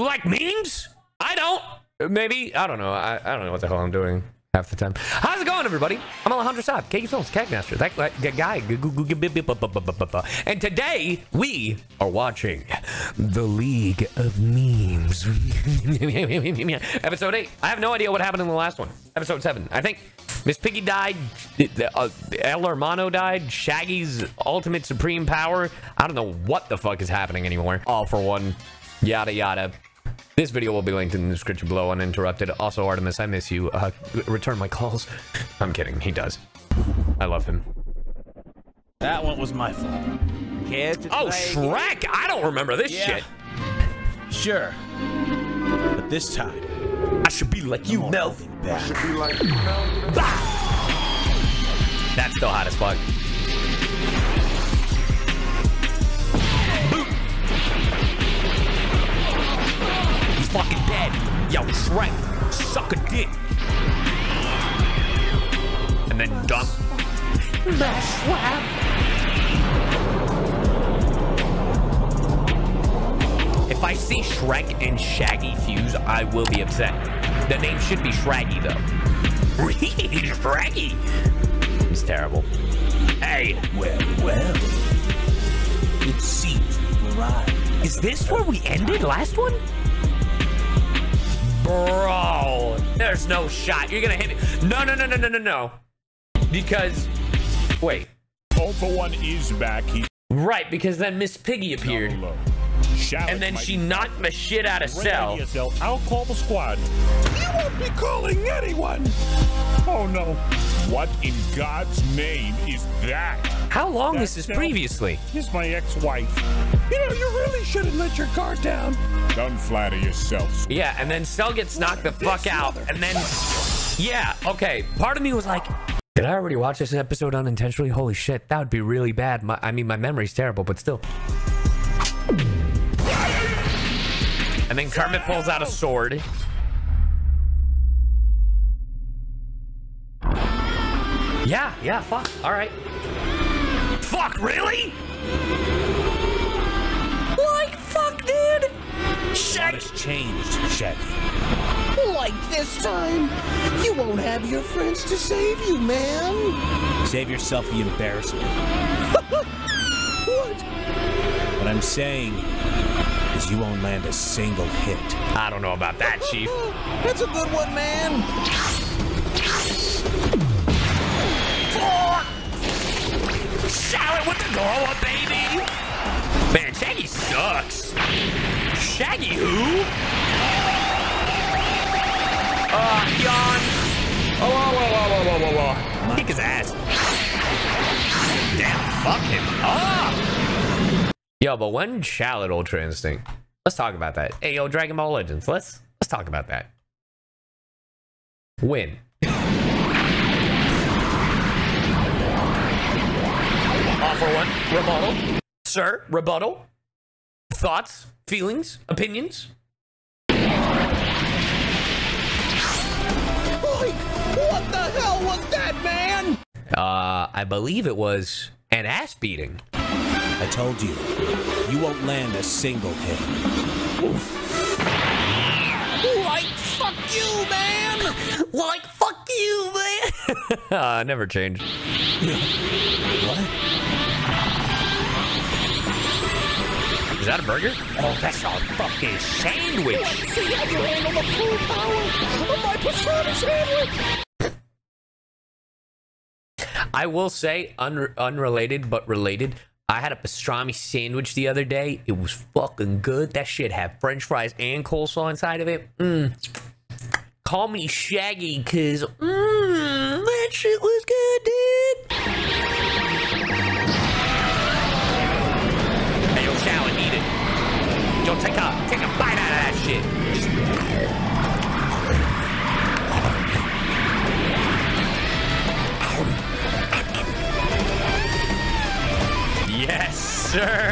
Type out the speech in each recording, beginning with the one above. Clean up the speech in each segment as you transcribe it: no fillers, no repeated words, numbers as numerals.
You like memes? I don't. Maybe. I don't know. I don't know what the hell I'm doing half the time. How's it going, everybody? I'm Alejandro Saab, Kaggy Films, Kagmaster, that guy. And today, we are watching The League of Memes. Episode 8. I have no idea what happened in the last one. Episode 7. I think Miss Piggy died. El Armano died. Shaggy's ultimate supreme power. I don't know what the fuck is happening anymore. All for one. Yada, yada. This video will be linked in the description below, uninterrupted. Also, Artemis, I miss you. Return my calls. I'm kidding. He does. I love him. That one was my fault. Kids. Oh, Shrek! I don't remember this shit. Sure. But this time, I should be like you, Melvin. I should be like you, Melvin. That's still hot as fuck. Fucking dead. Yo, Shrek, suck a dick. And then dump. That's what. If I see Shrek and Shaggy fuse, I will be upset. The name should be Shraggy, though. Shraggy. It's terrible. Hey. Well, well. It seems we've arrived. Is this where we ended last one? Bro, there's no shot. You're gonna hit me. No, no, no, no, no, no, no. Because, wait. All for one is back. Right, because then Miss Piggy appeared. And then she knocked the shit out of Cell. I'll call the squad. You won't be calling anyone. Oh no. What in God's name is that? How long is this previously? Here's my ex-wife. You know, you really shouldn't let your guard down. Don't flatter yourself. Yeah, and then Cell gets knocked the fuck out. And then, yeah, okay. Part of me was like, did I already watch this episode unintentionally? Holy shit, that would be really bad. I mean, my memory's terrible, but still. And then Kermit pulls out a sword. Yeah, yeah, fuck. All right. Fuck, really? Like, fuck, dude. Shaggy. Changed, Shaggy. Like this time, you won't have your friends to save you, man. Save yourself the embarrassment. What? What I'm saying is you won't land a single hit. I don't know about that, Chief. That's a good one, man. Shallot with the girl, baby! Man, Shaggy sucks. Shaggy who? Yawn. Oh, whoa, whoa, whoa, whoa, whoa, whoa. Kick his ass. Damn, fuck him up. Yo, but when Shallot Ultra Instinct? Let's talk about that. Hey, yo, Dragon Ball Legends. Let's talk about that. Win. Offer one, rebuttal. Sir, rebuttal. Thoughts, feelings, opinions. Like, what the hell was that, man? I believe it was an ass beating. I told you, you won't land a single hit. Oof. Like, fuck you, man! Like, fuck you, man! Never changed. What? Is that a burger? Oh, that's a fucking sandwich. Let's see how you handle the full power of my pastrami sandwich. I will say, unrelated but related, I had a pastrami sandwich the other day. It was fucking good. That shit had french fries and coleslaw inside of it. Call me Shaggy, cause that shit was good, dude. Shallot, eat it. Yo, take a bite out of that shit. Yes, sir.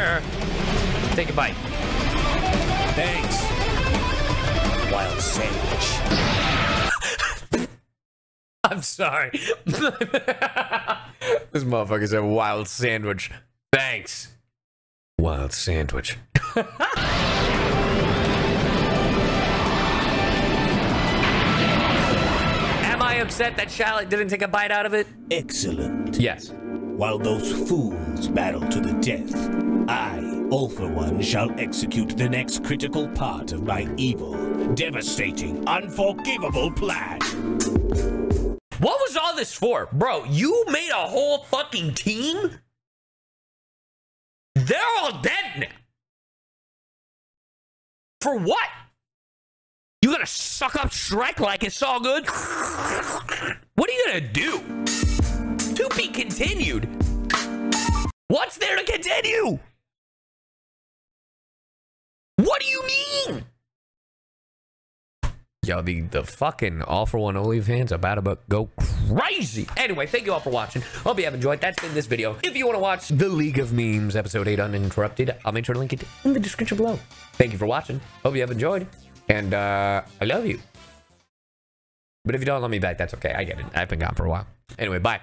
Take a bite. Thanks. Wild sandwich. I'm sorry. This motherfucker said wild sandwich. Thanks. Wild sandwich. upset that Shallot didn't take a bite out of it? Excellent. Yes. While those fools battle to the death, I, all for one, shall execute the next critical part of my evil, devastating, unforgivable plan. What was all this for? Bro, you made a whole fucking team? They're all dead now. For what? You gonna suck up Shrek like it's all good? What are you gonna do? To be continued. What's there to continue? What do you mean? Yo, the fucking All For One Only fans about to go crazy. Anyway, thank you all for watching. Hope you have enjoyed. That's been this video. If you want to watch The League of Memes episode 8 uninterrupted, I'll make sure to link it in the description below. Thank you for watching. Hope you have enjoyed. And I love you. But if you don't love me back, that's okay. I get it. I've been gone for a while. Anyway, bye.